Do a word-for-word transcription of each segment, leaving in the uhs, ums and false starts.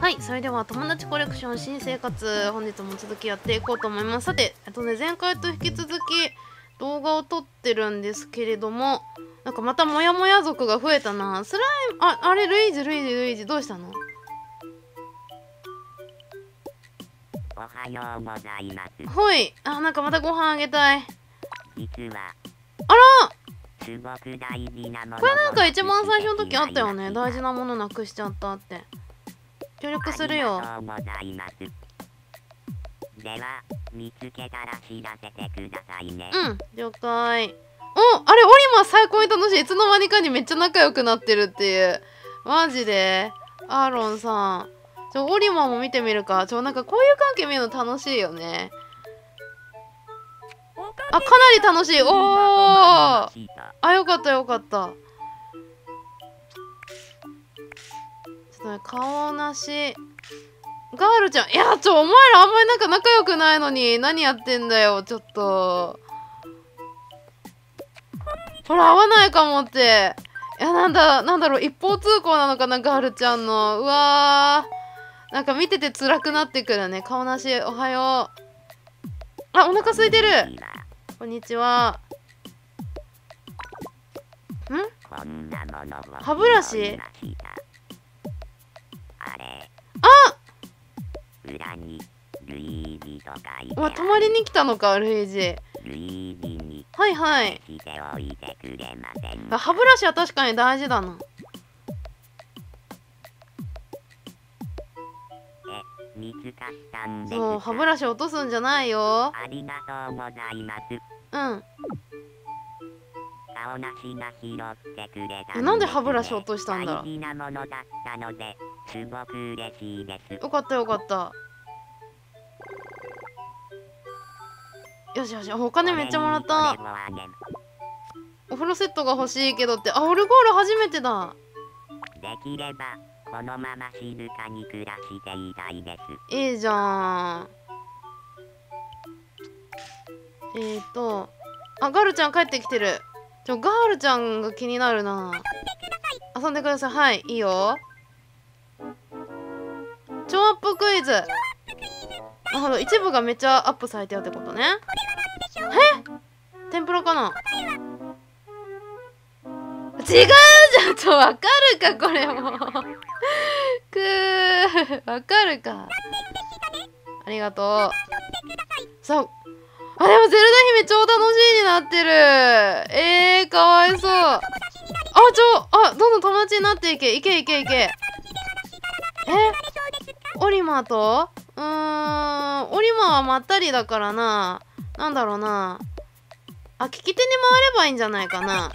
はい、それでは友達コレクション新生活、本日も続きやっていこうと思います。さて、えっとね、前回と引き続き動画を撮ってるんですけれども、なんかまたモヤモヤ族が増えたな。スライム、あ、あれ、ルイージ、ルイージ、ルイージ、どうしたの？おはようございます。ほい、あ、なんかまたご飯あげたい。実は。あら！すごく大事なもの。これなんか一番最初の時あったよね。大事なものなくしちゃったって。協力するよ。ありがとうございます。では、見つけたら知らせてくださいね。うん、了解。お、あれ、オリマ最高に楽しい。いつの間にかにめっちゃ仲良くなってるっていう。マジで。アーロンさん。ちょ、オリマも見てみるか。ちょ、なんかこういう関係見るの楽しいよね。あ、かなり楽しい。おお。あ、よかったよかった。ちょっとね、顔なし。ガールちゃん。いや、ちょ、お前らあんまりなんか仲良くないのに、何やってんだよ、ちょっと。ほら、合わないかもって。いや、なんだ、なんだろう、一方通行なのかな、ガールちゃんの。うわー。なんか見てて辛くなってくるね。顔なし、おはよう。あ、お腹空いてる。こんにちは。ん？歯ブラシ？あ！うわ、泊まりに来たのか、ルイージ。はいはい。あ、歯ブラシは確かに大事だな。そう、歯ブラシ落とすんじゃないよ。ありがとうございます。うん。顔なしが拾ってくれた。え、なんで歯ブラシ落としたんだろう。大事なものだったので、すごく嬉しいです。よかったよかった。よしよし、お金めっちゃもらった。お風呂セットが欲しいけどって、あ、オルゴール初めてだ。できれば。このまま静かに暮らしていたいです。いいじゃん。えっと、あ、ガールちゃん帰ってきてる。ちょ、ガールちゃんが気になるな。遊んでください。はい、いいよ。超アップクイズ。なるほど、一部がめっちゃアップされてるってことね。え？天ぷらかな？違うじゃんとわかるかこれもくーわかるかありがとうそうあでもゼルダ姫超楽しいになってるえー、かわいそうあちょあどんどん友達になっていけいけいけいけえオリマとうーんオリマはまったりだからななんだろうなあ聞き手に回ればいいんじゃないかな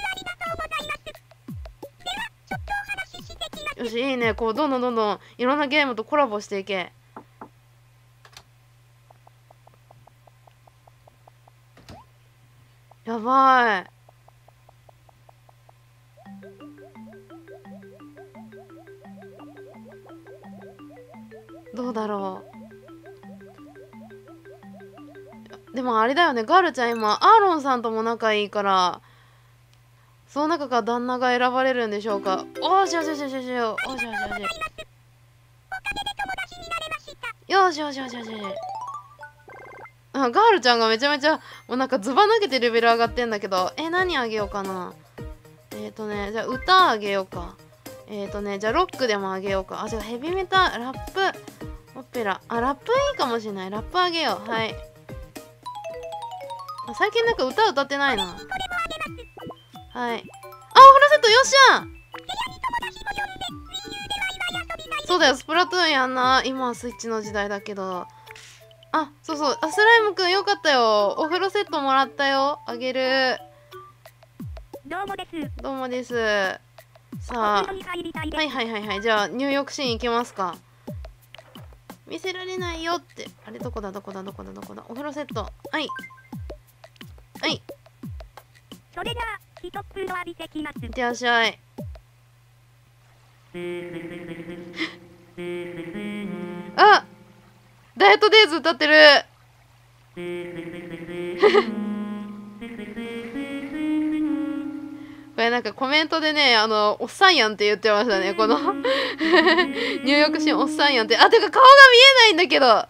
よし、いいね。こう、どんどんどんどん、いろんなゲームとコラボしていけ。やばい。どうだろう。でもあれだよね、ガールちゃん今、アーロンさんとも仲いいから、その中から旦那が選ばれるんでしょうか。おーしよしよしよしよしよしよしよしよしよしよしよしあ、ガールちゃんがめちゃめちゃもうなんかズバ抜けてレベル上がってんだけどえ何あげようかなえっとねじゃあ歌あげようかえっとねじゃあロックでもあげようかあじゃあヘビメタラップオペラあラップいいかもしれないラップあげようはいあ最近なんか歌歌ってないなはい、あ、お風呂セットよっしゃそうだよ、スプラトゥーンやんな。今はスイッチの時代だけど。あ、そうそう。あ、スライムくんよかったよ。お風呂セットもらったよ。あげる。どうもです。どうもです。さあ、はいはいはいはい。じゃあ、入浴シーン行きますか。見せられないよって。あれ、どこだどこだどこだどこだ。お風呂セット。はい。はい。それだトップの浴びてきます。いってらっしゃい。あ、ダイエットデイズ歌ってる。これなんかコメントでね、あの、おっさんやんって言ってましたね、この。入浴シーンおっさんやんって。あ、てか顔が見えないんだけど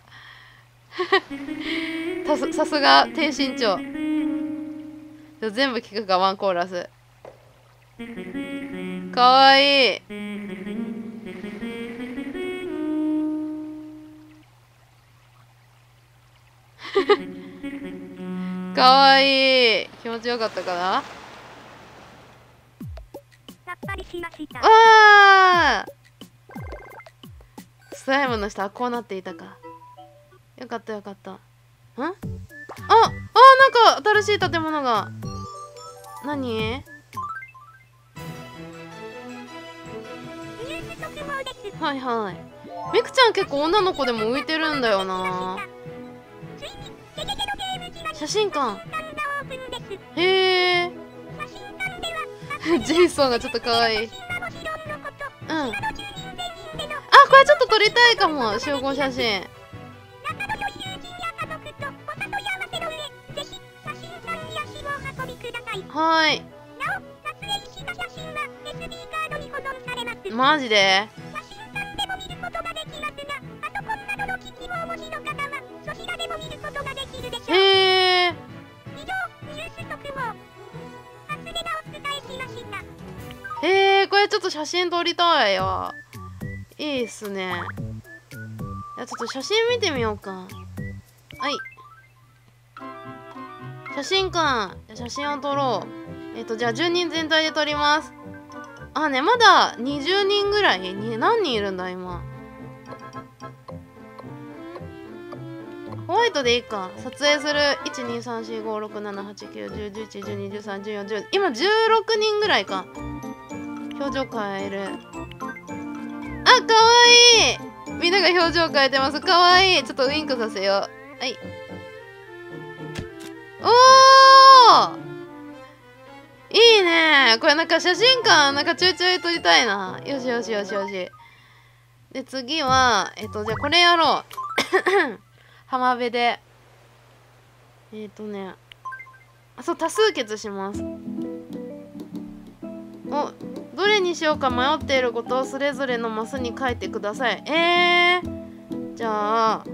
さす、さすが低身長。全部聞くか、ワンコーラス。かわいい。かわいい。気持ちよかったかな。ああ、スライムの下はこうなっていたか。よかったよかった。ん？あ、あ、なんか新しい建物が。何？はいはい。みくちゃん結構女の子でも浮いてるんだよな。写真館。へえ。ジェイソンがちょっと可愛い。うん。あ、これちょっと撮りたいかも、集合写真。はい。マジで？へえ。えー、これちょっと写真撮りたいよ。いいっすね。いや、ちょっと写真見てみようか。はい。写真館。写真を撮ろう。えっと、じゃあじゅうにん全体で撮ります。あ、ね、まだにじゅうにんぐらい。に何人いるんだ、今。ホワイトでいいか。撮影する。いち、に、さん、し、ご、ろく、なな、はち、きゅう、じゅう、じゅういち、じゅうに、じゅうさん、じゅうよん、じゅう。今じゅうろくにんぐらいか。表情変える。あ、かわいい。みんなが表情変えてます。かわいい。ちょっとウインクさせよう。はい。おー！いいね。これなんか写真館、なんかちょいちょい撮りたいな。よしよしよしよし。で、次は、えっと、じゃあこれやろう。浜辺で。えっとね。あ、そう、多数決します。お、どれにしようか迷っていることをそれぞれのマスに書いてください。えー、じゃあ、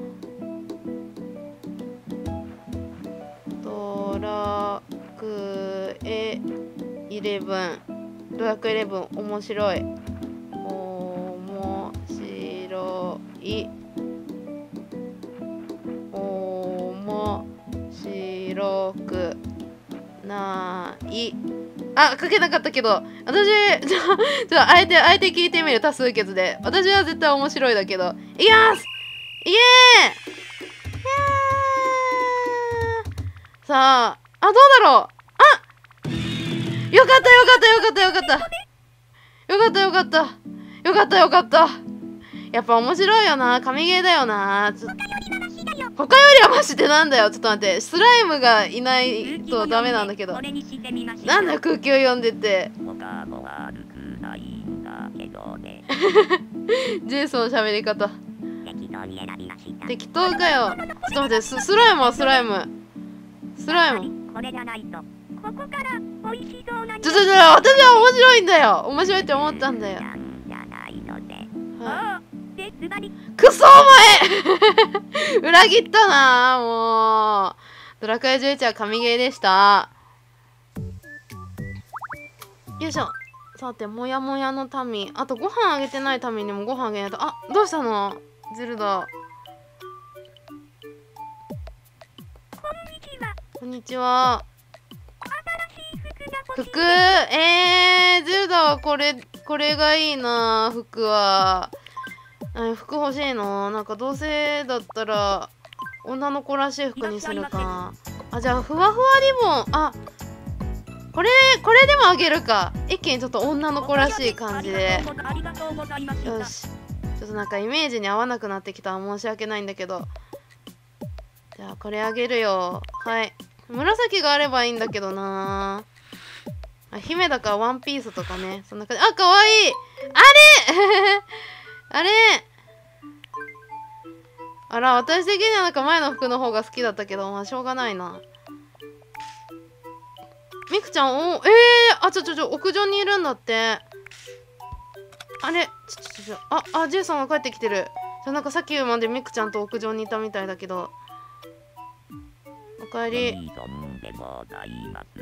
ドラクエじゅういち、ドラクエじゅういち、面白い。面白い。面白くない。あ、書けなかったけど、私、じゃあ、じゃあ、あえて、あえて聞いてみる、多数決で。私は絶対面白いだけど。いきます！イエーイ！さあ、あ、どうだろう？あ！よかったよかったよかったよかった。よかったよかった。よかったよかった。やっぱ面白いよな。神ゲーだよな。ちょっと他よりはマシってなんだよ。ちょっと待って、スライムがいないとダメなんだけど。なんだよ空気を読んでって。ジェイソンの喋り方適当かよ。ちょっと待って、 ス, スライムはスライムスライムちょっとちょっと、私は面白いんだよ。面白いって思ったんだよ、はい。くそお前裏切ったなぁ、もう。ドラクエじゅういちは神ゲーでした。よいしょ。さて、もやもやの民。あと、ご飯あげてない民にもご飯あげないと。あ、どうしたのゼルダ。こんにちは。服、えー、ゼルダはこれ、これがいいなぁ、服は。服欲しいな。なんかどうせだったら女の子らしい服にするか。あ、じゃあふわふわリボン。あ、これこれでもあげるか。一気にちょっと女の子らしい感じで。よし、ちょっとなんかイメージに合わなくなってきたら申し訳ないんだけど、じゃあこれあげるよ。はい、紫があればいいんだけどな。あ、姫だからワンピースとかね、そんな感じ。あ、かわいい。あれあれあら、私的にはなんか前の服の方が好きだったけど、まあしょうがないな。みくちゃん、おえー、あ、ちょちょちょ、屋上にいるんだって。あれ、ちょちょちょ、あ、あ、ジェイさんが帰ってきてる。じゃなんかさっきまでみくちゃんと屋上にいたみたいだけど。おかえり。とんでもないます。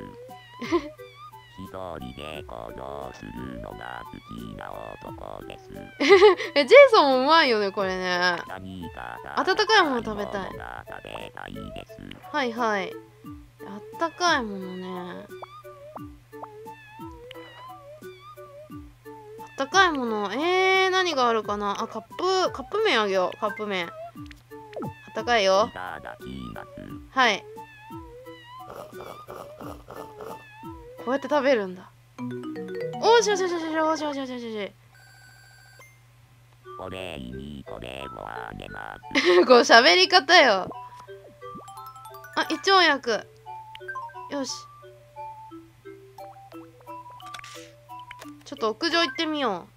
一人で行動するのが好きな男です。え、ジェイソンもうまいよね、これね。温かいもの食べたい。はいはい。あったかいものね。あったかいもの。えー、何があるかな。あ、カップ、カップ麺あげよう、カップ麺。あったかいよ。はい。こうやって食べるんだ。おーしおしおしおしおしおしおしおし。お礼にこれをあげます。こう喋り方よ。あ、胃腸薬。よし。ちょっと屋上行ってみよ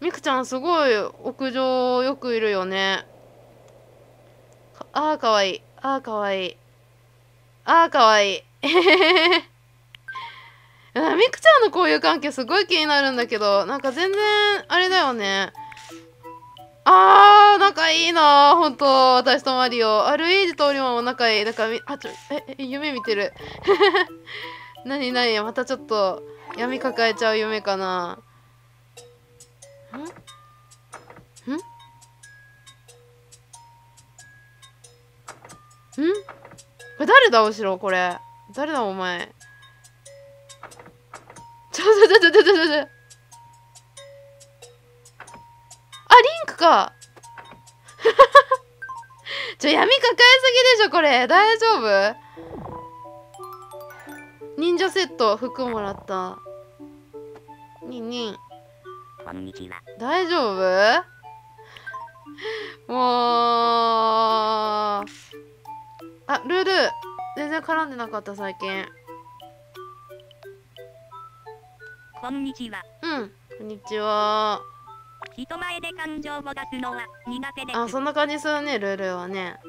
う。みくちゃんすごい屋上よくいるよね。あーかわいい。あーかわいい。あーかわいい。みくちゃんの交友関係すごい気になるんだけど、なんか全然あれだよね。あー、仲いいなー、ほんと、私とマリオ。アルイージとオリマンも仲いい。だからみ、あ、ちょ、え、夢見てる。なになに、またちょっと闇抱えちゃう夢かな。んんんんこれ誰だ、後ろ、これ。誰だ、お前。ちょちょちょちょちょちょちょ。あ、リンクか。ちょ、闇抱えすぎでしょ、これ。大丈夫？忍者セット、服もらった。にんにん。大丈夫？もう。あ、ルール全然絡んでなかった最近。こんにちは。うん、こんにちは。人前で感情を出すのは苦手です。あ、そんな感じするね、ルールはね。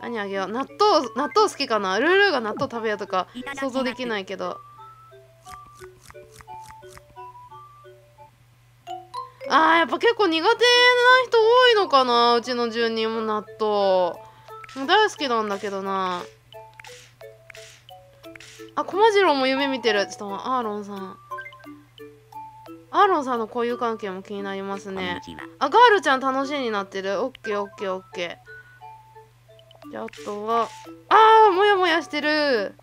何あげよう。納豆、納豆好きかな。ルールが納豆食べようとか想像できないけど。あー、やっぱ結構苦手な人多いのかな。うちの住人も納豆。大好きなんだけどな。あ、駒次郎も夢見てる。ちょっとアーロンさん。アーロンさんの交友関係も気になりますね。あ、ガールちゃん楽しいになってる。オッケーオッケーオッケー。で、あとは、あー、もやもやしてる。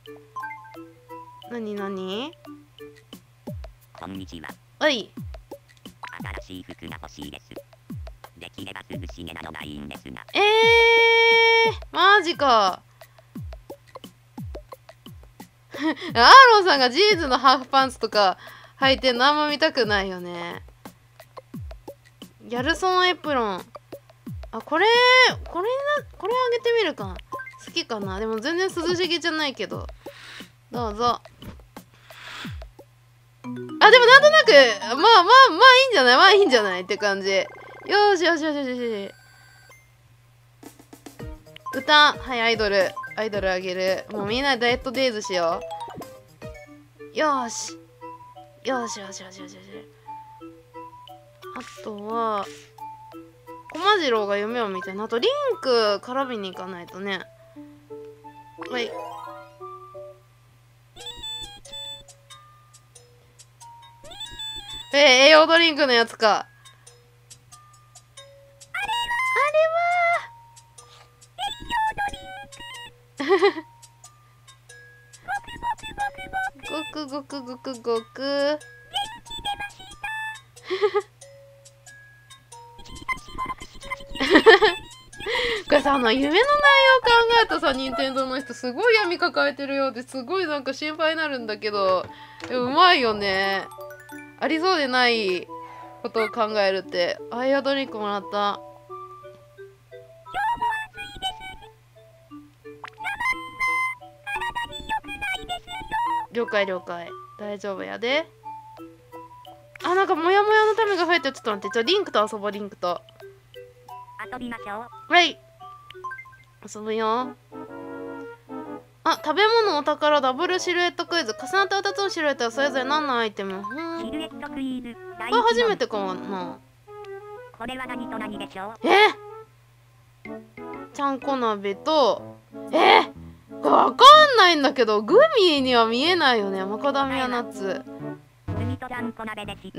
なになに？こんにちは。はい。新しい服が欲しいです。できれば涼しげなのがいいんですが。えー。マジか。アーロンさんがジーンズのハーフパンツとか履いて何も見たくないよね。ギャルソンエプロン。あ、これこれなこれあげてみるか。好きかな。でも全然涼しげじゃないけど。どうぞ。あ、でもなんとなくまあまあまあいいんじゃないまあいいんじゃないって感じ。よしよしよしよしよし。歌、はい、アイドル、アイドルあげる。もうみんなダイエットデイズしよう。よーし。よーしよしよしよしよし。あとは、駒次郎が夢を見てる。あと、リンク絡みに行かないとね。はい。えー、栄養ドリンクのやつか。ごくごくごくごく。これさ、あの夢の内容考えたさ、任天堂の人すごい闇抱えてるようですごいなんか心配になるんだけど、うまいよね。ありそうでないことを考えるって。アイアドリンクもらった。了解了解。大丈夫やで。あ、なんかモヤモヤのためが増えてる。ちょっと待って。ちょ、リンクと遊ぼう、リンクと。遊びましょう。はい。遊ぶよ。あ、食べ物お宝ダブルシルエットクイズ。重なったふたつのシルエットはそれぞれ何のアイテム？シルエットクイズ。これ初めてかな。これは何と何でしょう？えっ、ちゃんこ鍋と、えっ、これわかんないんだけど、グミには見えないよね。マカダミアナッツ。ね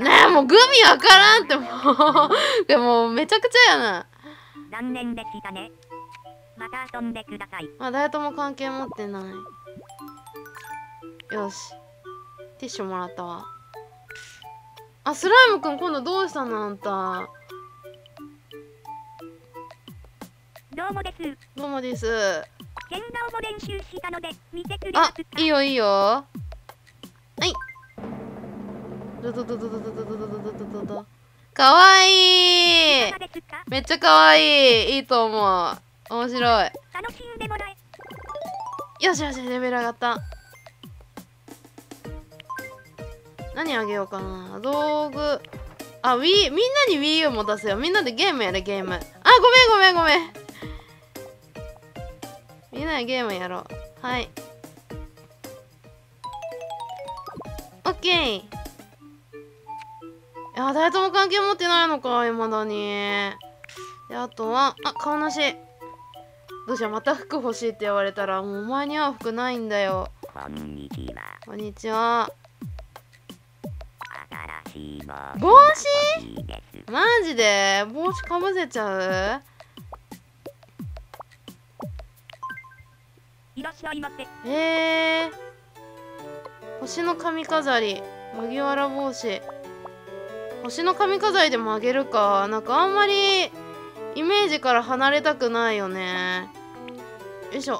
え、もうグミわからんって、もうでもめちゃくちゃやな。残念でしたね。また遊んでください。まあ誰とも関係持ってない。よし、ティッシュもらったわ。あ、スライムくん、今度どうしたのあんた。どうもです。どうもです。変顔も練習したので見てくれますか？あ、いいよいいよ。はい、ドドドドドドドドドドドド。かわいい。めっちゃかわいい。いいと思う。面白い。楽しんでもらえ。よしよし、レベル上がった。何あげようかな。道具。あ、Wii、みんなに ウィーユー 持たせよう。みんなでゲームやれ、ゲーム。あ、ごめんごめんごめん。みんなでゲームやろう。はい。オッケー。いや、誰とも関係持ってないのか、いまだに。で、あとは、あ、顔なし。どうしよう、また服欲しいって言われたら、もうお前には服ないんだよ。こんにちは。こんにちは。新しい帽子マジで帽子かぶせちゃう？いらっしゃいませ。えー、星の髪飾り、麦わら帽子。星の髪飾りでもあげるか。なんかあんまりイメージから離れたくないよね。よいしょ。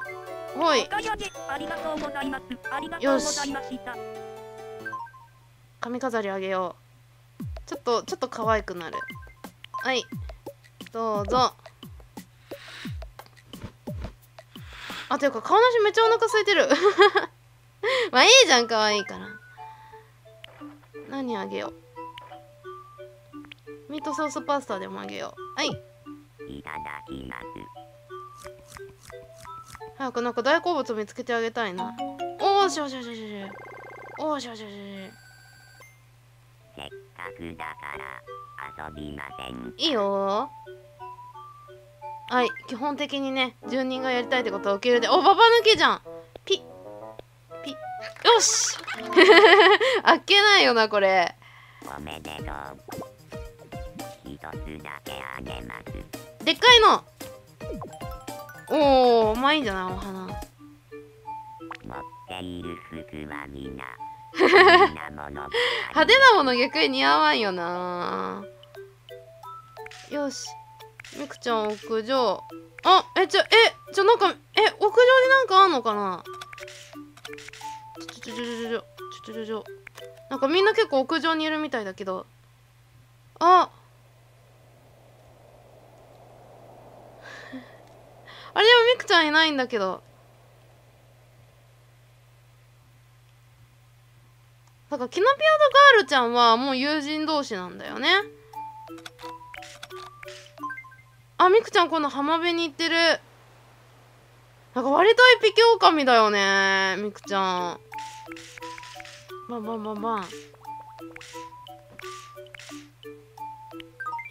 ほい。よし。髪飾りあげよう。ちょっと、ちょっと可愛くなる。はい。どうぞ。あ、ていうか、顔なしめっちゃお腹空いてる。まあいいじゃん、可愛いから。何あげよう。ミートソースパスタでもあげよう。はい。いただきます。早くなんか大好物見つけてあげたいな。おーしょしょしょしょしょ。おーしょしょしょしょ。せっかくだから遊びません。いいよー。はい、基本的にね、住人がやりたいってことは受け入れて。お、ババ抜きじゃん。ピッピッ。よし。あっけないよな、これ。おめでとう。一つだけあげます。でっかいの。おお、まあいいんじゃない、お花。持っている服はみんな。派手なもの逆に似合わんよな。よし。みくちゃん屋上。あ、え、ちょ、え、ちょ、なんか、え、屋上になんかあんのかな。ちょちょちょちょちょちょちょちょ。なんかみんな結構屋上にいるみたいだけど。あ。あれでもみくちゃんいないんだけど。だからキノピオとガールちゃんはもう友人同士なんだよね。あ、みくちゃんこの浜辺に行ってる。なんか割と一匹狼だよね、みくちゃん。バンバンバンバン。よ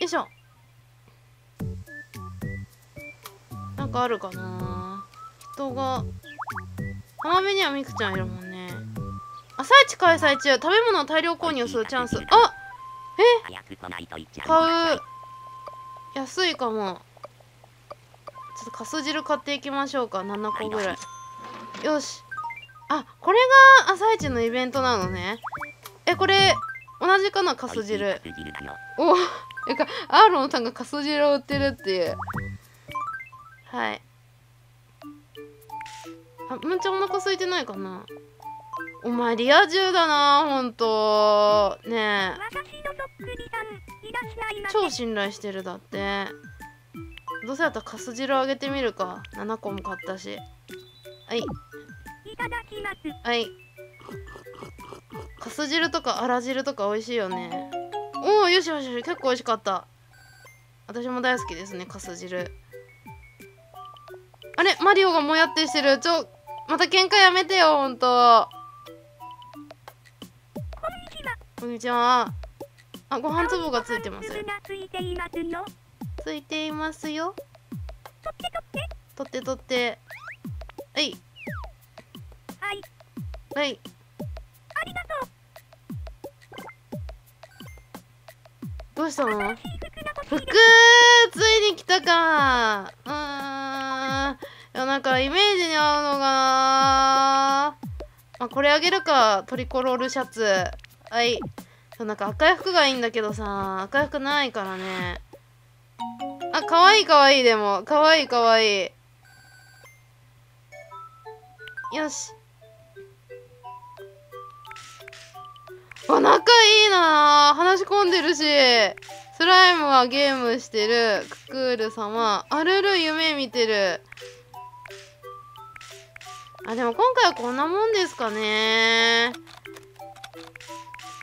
いしょ。なんかあるかな。人が浜辺にはみくちゃんいるもんね。朝市開催中、食べ物を大量購入するチャンス。あ、え、買う。安いかも。ちょっとかす汁買っていきましょうか。ななこぐらい。よし。あ、これが朝市のイベントなのね。え、これ同じかな、かす汁。お、なんかアーロンさんがかす汁を売ってるっていう。はい。あ、むんちゃんお腹空いてないかな。お前リア充だな、ほんとねえ。超信頼してる。だってどうせだったらかす汁あげてみるか。ななこも買ったし。はい、いただきます。はい。かす汁とかあら汁とか美味しいよね。おお、よしよしよし。結構美味しかった。私も大好きですね、かす汁。あれ、マリオがもやってしてる。ちょ、また喧嘩やめてよ、ほんと。こんにちは。あ、ご飯粒がついてますよ。ついていますよ。取って取って。えい。はい。はい。ありがとう。どうしたの？服ついに来たか。うーん。いや、なんかイメージに合うのがな。あ、これあげるか。トリコロールシャツ。はい。なんか赤い服がいいんだけどさ、赤い服ないからね。あ、かわいいかわいい、でも。かわいいかわいい。よし。あ、仲いいな、話し込んでるし。スライムはゲームしてる。ククール様。あるる夢見てる。あ、でも今回はこんなもんですかね。い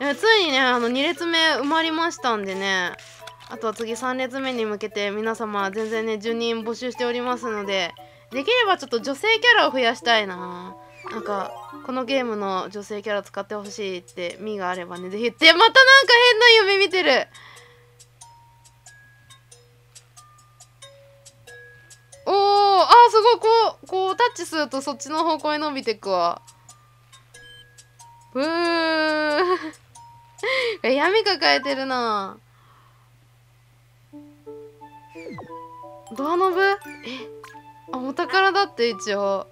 や、ついにね、あのに列目埋まりましたんでね。あとは次さん列目に向けて皆様全然ね、じゅうにん募集しておりますので、できればちょっと女性キャラを増やしたいな。なんかこのゲームの女性キャラ使ってほしいって身があればね、ぜひ。で、またなんか変な夢見てる。おー、あー、すごい、こうこうタッチするとそっちの方向に伸びてくわ。うー闇抱えてるな。ドアノブ？え、あ、お宝だって一応。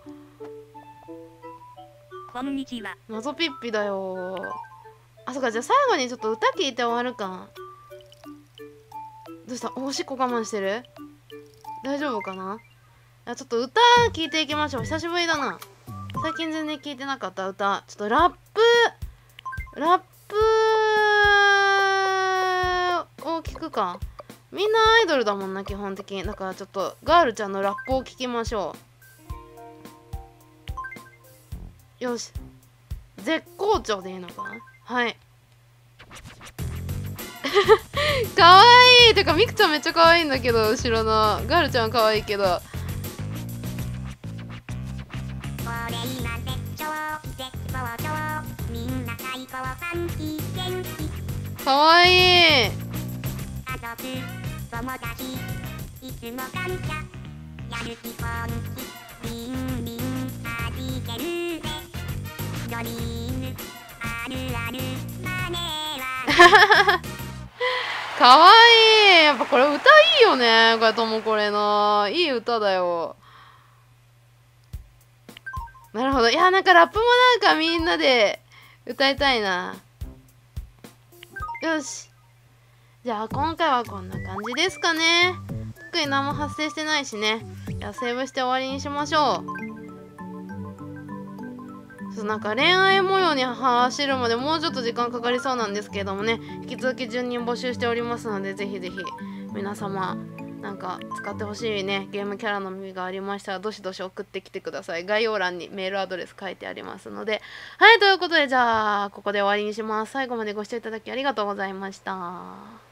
こんにちは。謎ピッピだよ。あ、そっか、じゃあ最後にちょっと歌聞いて終わるか。どうした？おしっこ我慢してる？大丈夫かな？いや、ちょっと歌聞いていきましょう。久しぶりだな。最近全然聞いてなかった歌。ちょっとラップ、ラップを聞くか。みんなアイドルだもんな、基本的に。だからちょっとガールちゃんのラップを聞きましょう。よし。絶好調でいいのかな？はい。かわいい！てか、みくちゃんめっちゃかわいいんだけど、後ろの。ガールちゃんかわいいけど。かわいい！かわいい。やっぱこれ歌いいよね。これともこれのいい歌だよ。なるほど。いや、なんかラップもなんかみんなで歌いたいな。よし。じゃあ今回はこんな感じですかね。特に何も発生してないしね。いや、セーブして終わりにしましょう。ちょっとなんか恋愛模様に走るまでもうちょっと時間かかりそうなんですけれどもね、引き続きじゅうにん募集しておりますので、ぜひぜひ皆様なんか使ってほしいね、ゲームキャラの実がありましたらどしどし送ってきてください。概要欄にメールアドレス書いてありますので。はい、ということで、じゃあここで終わりにします。最後までご視聴いただきありがとうございました。